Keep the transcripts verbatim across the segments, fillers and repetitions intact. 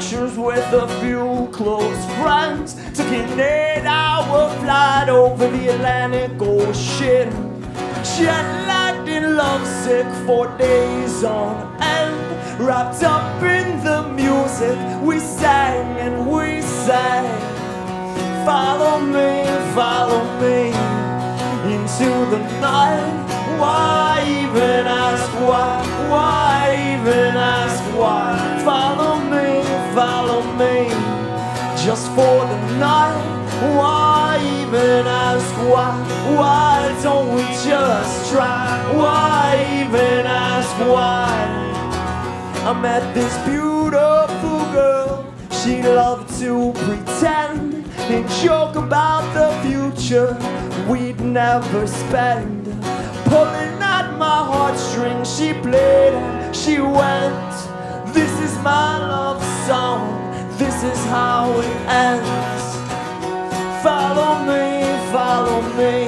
lectures with a few close friends. Took an eight hour flight over the Atlantic Ocean. She had lagged in lovesick for days on end. Wrapped up in the music, we sang and we sang. Follow me, follow me into the night. Why even ask why? Why even ask why? Follow me, follow me, just for the night. Why even ask why? Why don't we just try? Why even ask why? I met this beautiful girl. She loved to pretend and joke about the future we'd never spend. Pulling at my heartstrings, she played and she went. This is my love song, this is how it ends. Follow me, follow me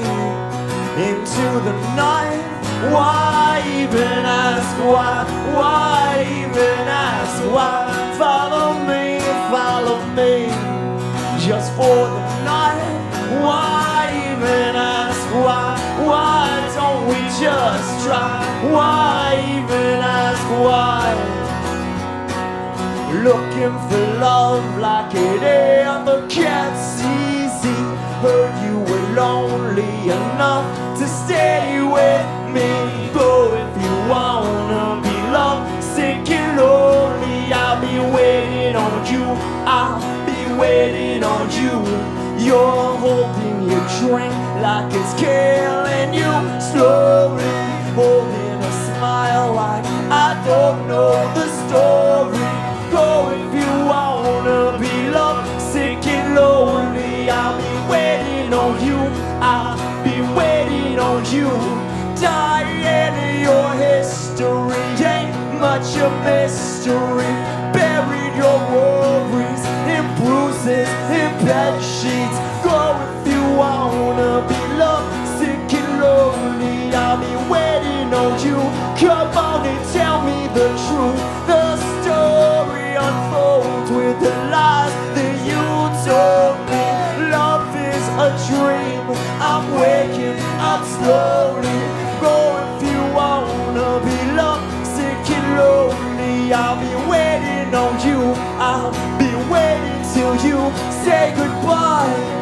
into the night. Why even ask why? Why even ask why? Follow me, follow me just for the night. Why even ask why? Why don't we just try? Why even ask why? Looking for love like it ever gets easy. Heard you were lonely enough to stay with me. Go if you wanna be loved, sick and lonely. I'll be waiting on you, I'll be waiting on you. You're holding your drink like it's killing you. Slowly holding a smile like I don't know the story. Go if you wanna be loved, sick and lonely. I'll be waiting on you, I'll be waiting on you. Dying in your history, ain't much a mystery. Buried your worries in bruises, in bed sheets. Go if you wanna be loved, sick and lonely. I'll be waiting on you. Come on and tell me the truth. The story unfolds with the lies that you told me. Love is a dream, I'm waking up slowly. Go if you wanna be loved, sick and lonely. I'll be waiting on you, I'll be waiting till you say goodbye.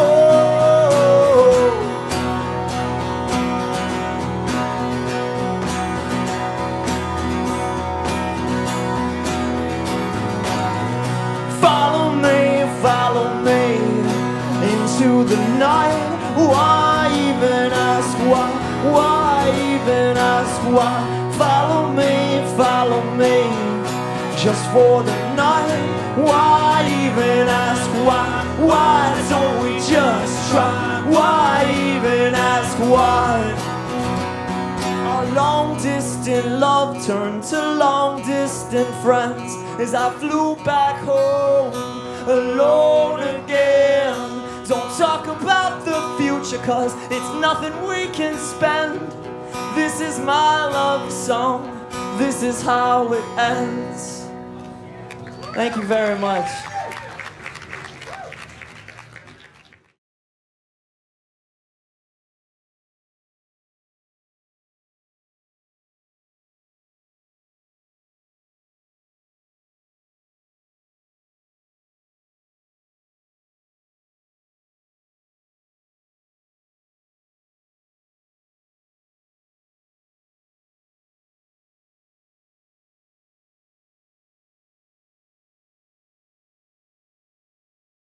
Oh, follow me, follow me into the night. Why even ask why? Why? Even ask why? Follow me, follow me, just for the night. Why even ask why? Why don't we just try? Why even ask why? Our long distant love turned to long distant friends as I flew back home alone again. Don't talk about the future, cause it's nothing we can spend. This is my love song, this is how it ends. Thank you very much.